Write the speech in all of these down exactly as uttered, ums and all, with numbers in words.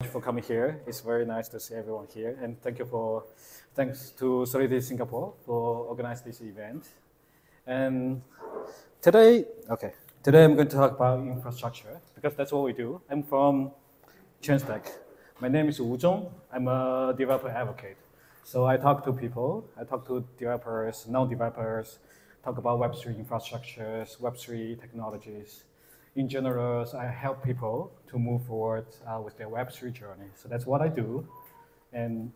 Thank you for coming here. It's very nice to see everyone here, and thank you for thanks to Solidity Singapore for organizing this event. And today, okay, today I'm going to talk about infrastructure because that's what we do. I'm from Chainstack. My name is Wu Zhong. I'm a developer advocate. So I talk to people. I talk to developers, non-developers. Talk about Web three infrastructures, Web three technologies. In general, I help people to move forward uh, with their Web three journey. So that's what I do. And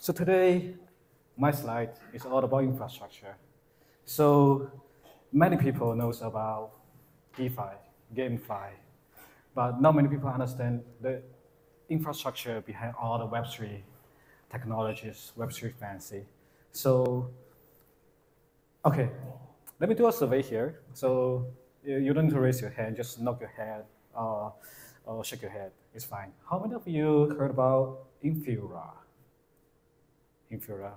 so today, my slide is all about infrastructure. So many people knows about DeFi, GameFi, but not many people understand the infrastructure behind all the Web three technologies, Web three fancy. So, okay. Let me do a survey here. So you don't need to raise your hand, just knock your head uh, or shake your head. It's fine. How many of you heard about Infura? Infura?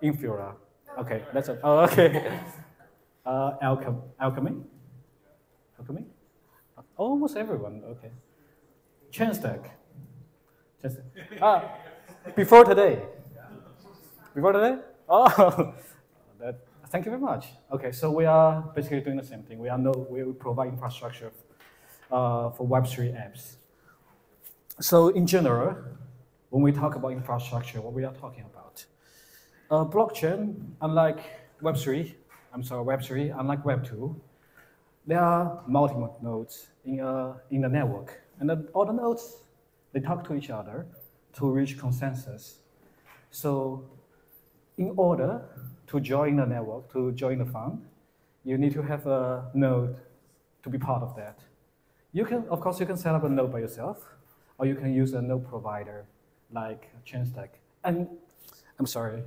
Infura. Okay, that's it. Oh, okay. Uh, Alchem Alchemy? Alchemy? Almost everyone, okay. Chainstack. Chainstack. Ah, before today. Before today? Oh, that. Thank you very much. Okay, so we are basically doing the same thing. We are no, we provide infrastructure uh, for Web three apps. So in general, when we talk about infrastructure, what we are talking about? Uh, blockchain, unlike Web three, I'm sorry, Web three, unlike Web two, there are multiple nodes in a, in the network, and the, all the nodes they talk to each other to reach consensus. So in order to join the network, to join the fund, you need to have a node to be part of that. You can, of course, you can set up a node by yourself, or you can use a node provider like Chainstack. And I'm sorry,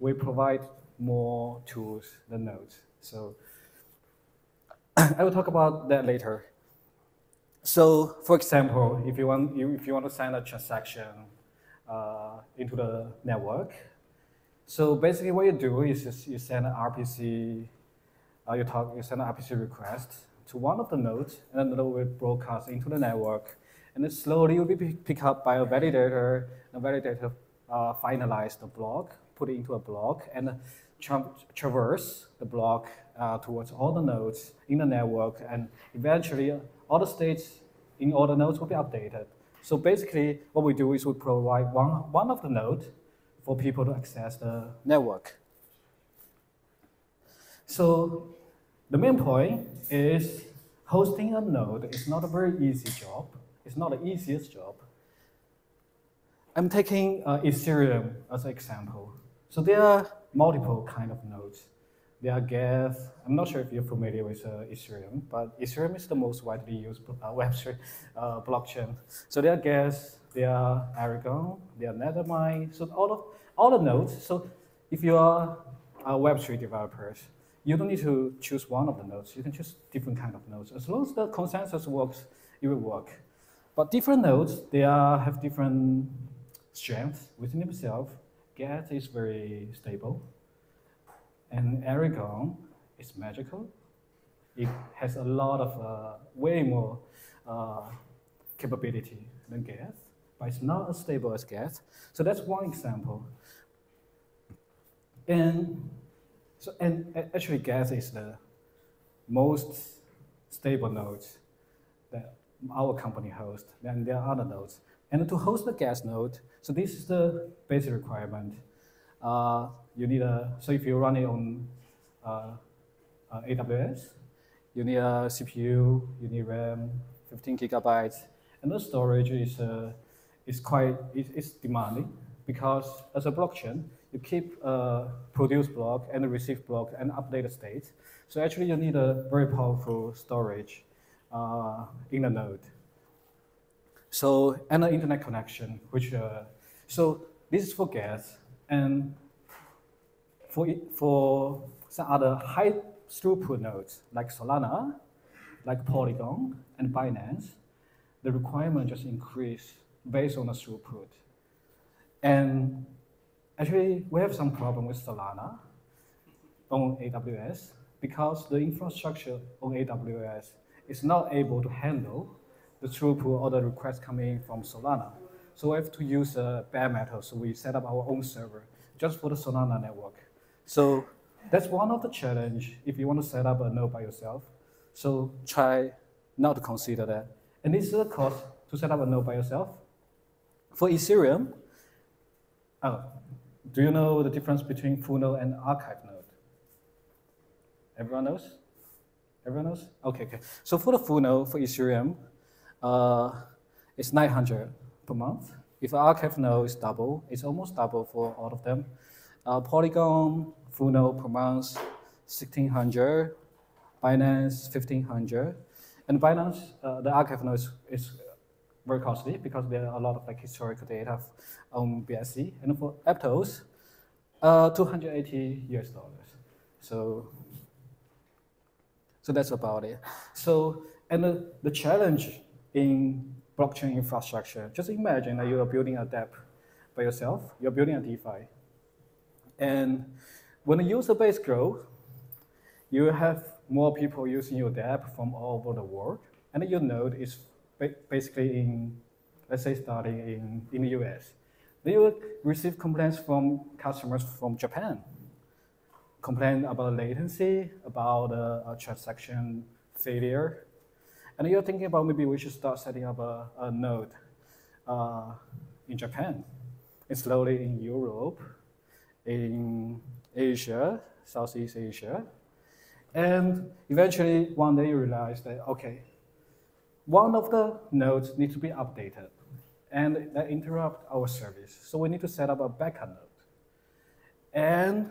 we provide more tools than nodes. So I will talk about that later. So, for example, if you want, if you want to send a transaction uh, into the network. So basically, what you do is just you send an R P C, uh, you talk, you send an R P C request to one of the nodes, and then the node will broadcast into the network, and it slowly will be picked up by a validator. The validator uh, finalizes the block, put it into a block, and tra traverse the block uh, towards all the nodes in the network, and eventually all the states in all the nodes will be updated. So basically, what we do is we provide one one of the nodes for people to access the network. So the main point is hosting a node is not a very easy job. It's not the easiest job. I'm taking uh, Ethereum as an example. So there are multiple kind of nodes. There are Geth. I'm not sure if you're familiar with uh, Ethereum, but Ethereum is the most widely used uh, Web three uh, blockchain. So there are Geth, there are Erigon, there are NetherMind. So all of all the nodes. So if you are a Web three developers, you don't need to choose one of the nodes. You can choose different kind of nodes. As long as the consensus works, it will work. But different nodes, they are, have different strengths within themselves. Geth is very stable, and Erigon is magical. It has a lot of uh, way more uh, capability than Geth, but it's not as stable as Geth. So that's one example. And so, and actually, Geth is the most stable node that our company hosts. Then there are other nodes. And to host the Geth node, so this is the basic requirement. Uh, you need a so if you run it on uh, uh, A W S, you need a C P U, you need RAM, fifteen gigabytes, and the storage is uh, is quite it, it's demanding because as a blockchain you keep uh, produce block and receive block and update the state. So actually you need a very powerful storage uh, in the node. So and an internet connection, which uh, so this is for Geth. And for, for some other high throughput nodes like Solana, like Polygon, and Binance, the requirement just increase based on the throughput. And actually, we have some problem with Solana on A W S because the infrastructure on A W S is not able to handle the throughput or the requests coming in from Solana. So we have to use uh, bare metal. So we set up our own server just for the Solana network. So that's one of the challenge if you want to set up a node by yourself. So try not to consider that. And this is the cost to set up a node by yourself. For Ethereum, oh, do you know the difference between full node and archive node? Everyone knows? Everyone knows? Okay, okay. So for the full node for Ethereum, uh, it's nine hundred per month. If an archive node is double, it's almost double for all of them. Uh, Polygon full node per month, sixteen hundred. Binance, fifteen hundred. And Binance, uh, the archive node is, is very costly because there are a lot of like historical data on B S C. And for Aptos, uh, two hundred eighty U S dollars. So, so that's about it. So, and the, the challenge in blockchain infrastructure, just imagine that you are building a dApp by yourself, you're building a DeFi. And when the user base grows, you have more people using your dApp from all over the world. And your node is basically in, let's say, starting in, in the U S. Then you will receive complaints from customers from Japan. Complain about latency, about uh, a transaction failure. And you're thinking about maybe we should start setting up a, a node uh, in Japan, and slowly in Europe, in Asia, Southeast Asia. And eventually, one day you realize that, okay, one of the nodes needs to be updated, and that interrupts our service. So we need to set up a backup node. And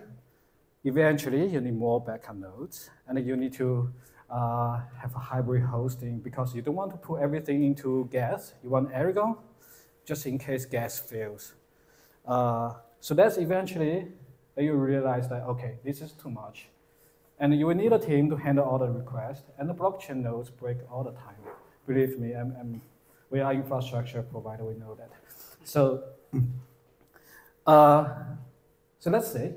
eventually, you need more backup nodes, and you need to uh, have a hybrid hosting because you don't want to put everything into Geth. You want Erigon, just in case Geth fails. Uh, so that's eventually that you realize that, okay, this is too much. And you will need a team to handle all the requests, and the blockchain nodes break all the time. Believe me, I'm, I'm, we are infrastructure provider, we know that. So, uh, so let's say,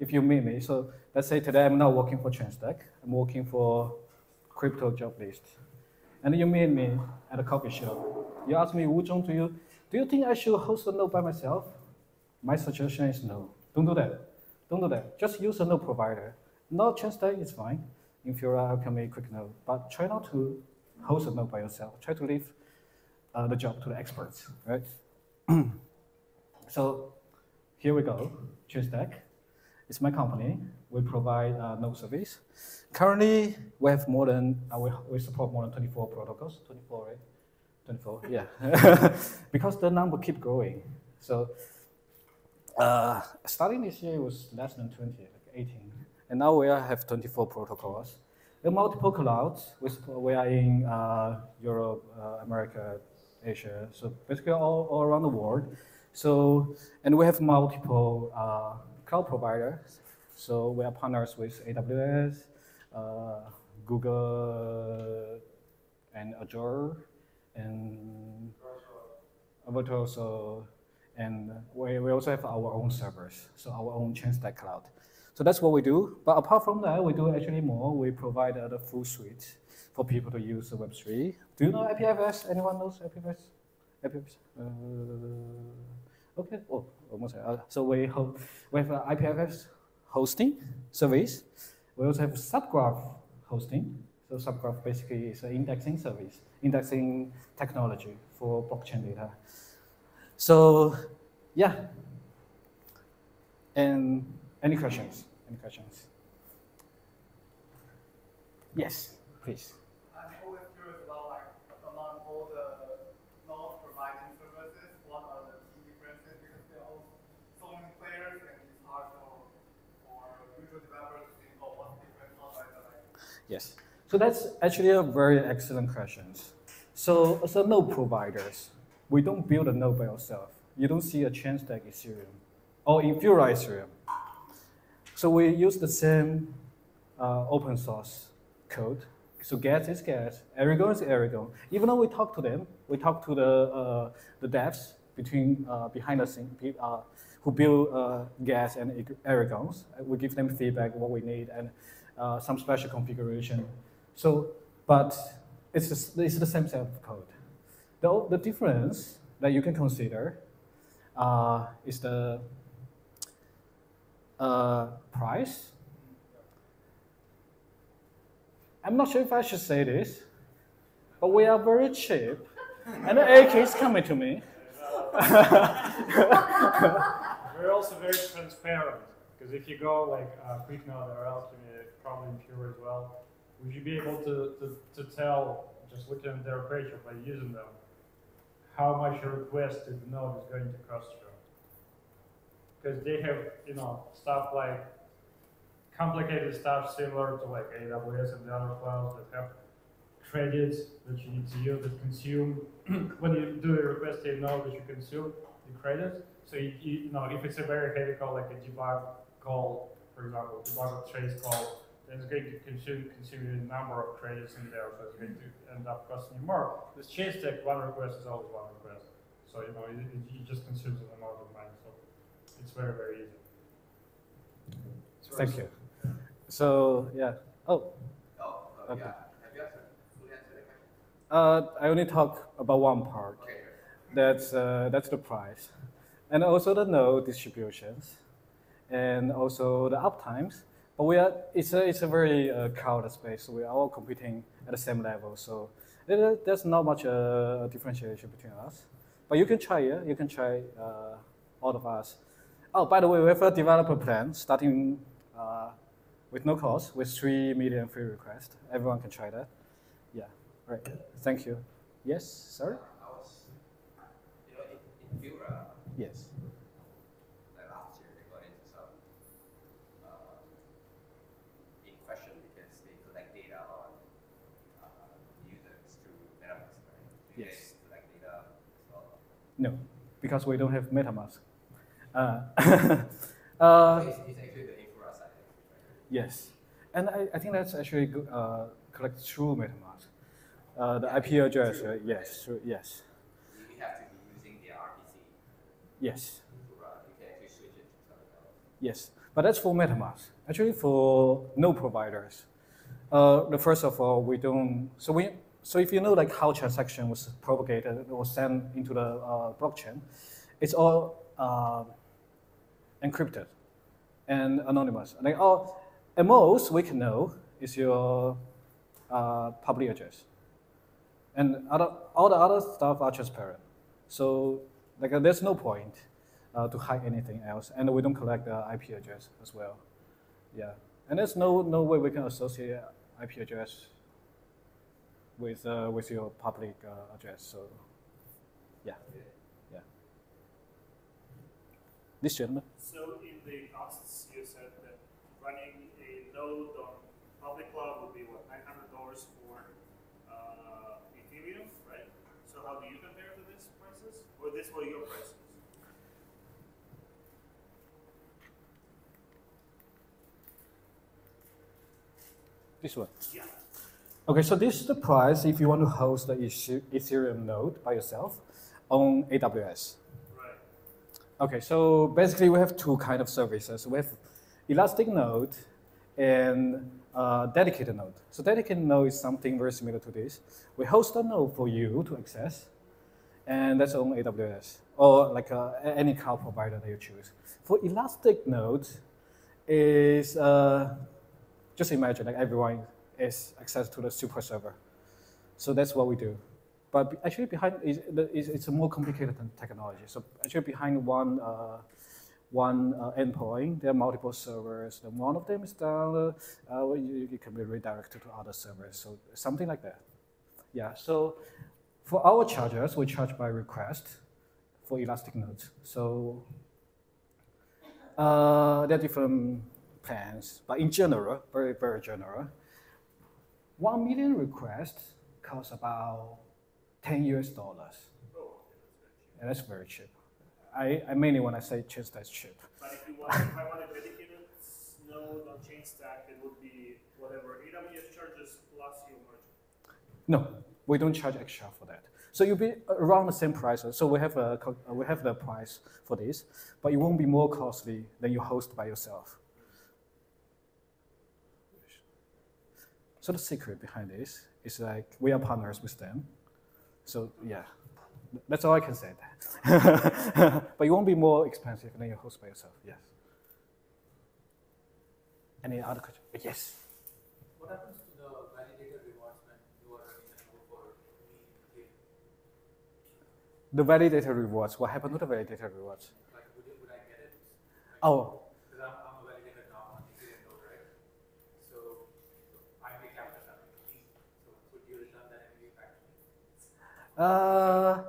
if you meet me, so let's say today I'm not working for Chainstack, I'm working for Crypto Job List. And you meet me at a coffee shop. You ask me, Wu Zhong, do you, do you think I should host a node by myself? My suggestion is no, don't do that, don't do that. Just use a node provider. Not Chainstack is fine, Infura, Alchemy, QuickNode, but try not to host a node by yourself. Try to leave uh, the job to the experts, right? So here we go, Chainstack. It's my company. We provide uh, node service. Currently, we have more than uh, we, we support more than twenty-four protocols. twenty-four, right? twenty-four, yeah. Because the number keep growing. So uh, starting this year, it was less than twenty, like eighteen. And now we have twenty-four protocols. And multiple clouds, we are in uh, Europe, uh, America, Asia, so basically all, all around the world. So, and we have multiple uh, cloud providers. So we are partners with A W S, uh, Google, and Azure, and Aptos, and we, we also have our own servers, so our own Chainstack cloud. So that's what we do. But apart from that, we do actually more. We provide uh, the full suite for people to use the Web three. Do you know I P F S? Anyone knows I P F S? I P F S? Uh, okay. Oh, almost. Uh, so we, we have uh, I P F S hosting service. We also have Subgraph hosting. So Subgraph basically is an indexing service, indexing technology for blockchain data. So, yeah. And any questions? Any questions? Yes, please. I'm always curious about, like, among all the node providing services, what are the key differences? Because there are so many players, and it's hard for user developers to think about what different nodes are like. Yes. So that's actually a very excellent question. So as a node providers, we don't build a node by ourselves. You don't see a Chainstack Ethereum or Infura Ethereum. So we use the same uh, open source code. So Geth is Geth, Erigon is Erigon. Even though we talk to them, we talk to the uh, the devs between uh, behind the scene uh, who build uh, Geth and Erigons. We give them feedback what we need and uh, some special configuration. So, but it's just, it's the same set of code. The, the difference that you can consider uh, is the uh, price. I'm not sure if I should say this, but we are very cheap. And the A K is coming to me. We're also very transparent, because if you go like uh, QuickNode or Alchemy, probably Infura as well, would you be able to, to, to tell, just looking at their page by using them, how much your request to the node is going to cost you? Because they have, you know, stuff like complicated stuff similar to like A W S and the other clouds that have credits that you need to use that consume when you do a request to a node that you consume the credits. So you, you know, if it's a very heavy call like a debug call, for example, debug trace call, then it's going to consume consume a number of credits in there, so it's going to end up costing you more. With Chainstack, one request is always one request, so you know it, it just consumes an amount of money. So it's very very easy. Thank you. So yeah. Oh. Oh. Uh, okay. Yeah. Have you answered? Will you answer the question? Uh, I only talk about one part. Okay. That's uh, that's the price, and also the node distributions, and also the uptimes. But we are, it's a, it's a very uh, crowded space, so we are all competing at the same level. So it, there's not much uh, differentiation between us. But you can try it, yeah? You can try uh, all of us. Oh, by the way, we have a developer plan starting uh, with no cost, with three million free requests. Everyone can try that. Yeah, right. Thank you. Yes, sir? Uh, I was, you know, in, in Infura. Yes. No, because we don't have MetaMask. Uh, uh, it's, it's actually the Infura side. Yes, and I, I think that's actually uh, collect through MetaMask. Uh, the yeah, I P address, true. Uh, yes, true, yes. You have to be using the R P C. Yes. Infura, you can actually switch it to something else. Yes, but that's for MetaMask. Actually, for no providers. Uh, the first of all, we don't. So we. So if you know like how transaction was propagated or sent into the uh, blockchain, it's all uh, encrypted and anonymous. Like all, at most we can know is your uh, public address, and other, all the other stuff are transparent. So like there's no point uh, to hide anything else, and we don't collect the I P address as well. Yeah, and there's no no way we can associate I P address with uh, with your public uh, address, so yeah, yeah. This gentleman. So in the costs, you said that running a node on public cloud would be what, nine hundred dollars for uh, Ethereum, right? So how do you compare to these prices, or this were your prices? This one. Yeah. Okay, so this is the price if you want to host the Ethereum node by yourself on A W S. Right. Okay, so basically we have two kind of services. We have elastic node and uh, dedicated node. So dedicated node is something very similar to this. We host a node for you to access, and that's on A W S or like uh, any cloud provider that you choose. For elastic nodes, is uh, just imagine like everyone is access to the super server. So that's what we do. But actually behind, is, is, it's a more complicated technology. So actually behind one, uh, one uh, endpoint, there are multiple servers. And one of them is down, uh, you, you can be redirected to other servers. So something like that. Yeah, so for our chargers, we charge by request for elastic nodes. So uh, there are different plans, but in general, very, very general, One million requests cost about ten U S dollars. Oh, and that's very cheap. I, I mainly when I say Chainstack cheap. But if you want, if I want a dedicated node on Chainstack, it would be whatever A W S charges plus your margin. No, we don't charge extra for that. So you'll be around the same price. So we have a we have the price for this, but it won't be more costly than you host by yourself. So the secret behind this is like we are partners with them. So yeah, That's all I can say. But you won't be more expensive than you host by yourself. Yes. Any other question? Yes. What happens to the validator rewards when you are running a node for the game? The validator rewards. What happened to the validator rewards? Like, would, you, would I get it? Like, oh. Because I'm, I'm a validator now on the node, right? So I may capture that. So would you return that and give it back to me? Uh,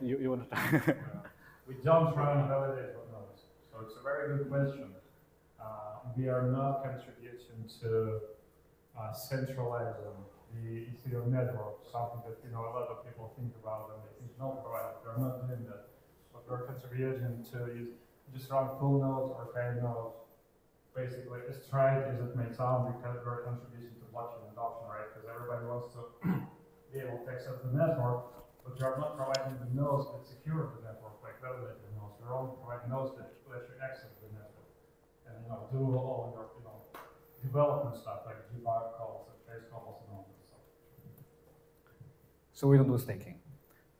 you, you want to talk? We don't run validator nodes. So it's a very good question. Uh, we are not contributing to uh, centralizing the Ethereum network, something that you know a lot of people think about and they think not about. They're not doing that. What we're contributing to is just run full nodes or fail nodes, basically as tried as it may sound, because we're contributing to blockchain adoption, right? Because everybody wants to be able to access the network, but we are not providing the nodes that secure the network, like validated nodes. We're only providing nodes that let you access the network. And you know, do all your you know development stuff like debug calls and trace calls and all that stuff. So we don't do staking,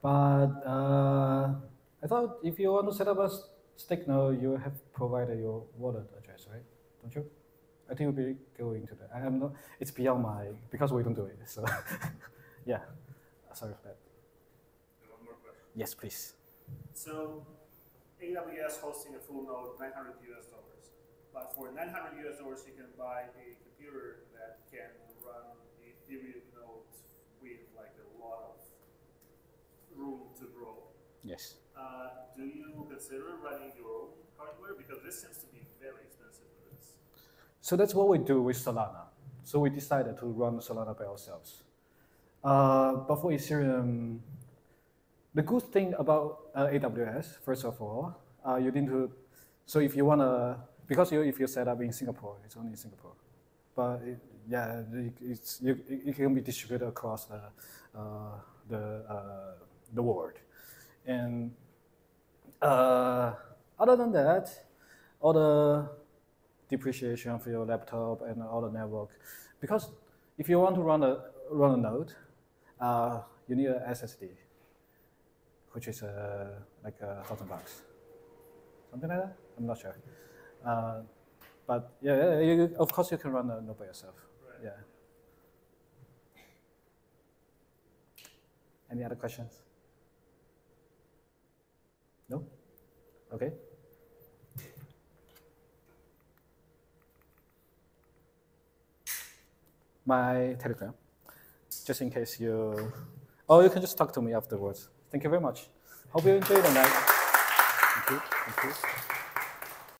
but uh, I thought if you want to set up a stake node, you have provided your wallet address, right? Don't you? I think we'll be going to that. I am not. It's beyond my because we don't do it. So yeah, sorry for that. One more question. Yes, please. So A W S hosting a full node, nine hundred U S dollars. But for nine hundred U S dollars, you can buy a computer that can run the Ethereum node with like a lot of room to grow. Yes. Uh, do you consider running your own hardware? Because this seems to be very expensive for this. So that's what we do with Solana. So we decided to run Solana by ourselves. Uh, but for Ethereum, the good thing about uh, A W S, first of all, uh, you need to, so if you want to, because you, if you set up in Singapore, it's only in Singapore. But it, yeah, it, it's, you, it can be distributed across the uh, the uh, the world. And uh, other than that, all the depreciation for your laptop and all the network, because if you want to run a run a node, uh, you need an S S D, which is uh, like a thousand bucks, something like that. I'm not sure. Uh, but yeah, you, of course you can run a node by yourself. Right. Yeah. Any other questions? No? Okay. My Telegram, just in case you, oh, you can just talk to me afterwards. Thank you very much. Hope you enjoyed the night. Thank you. Thank you.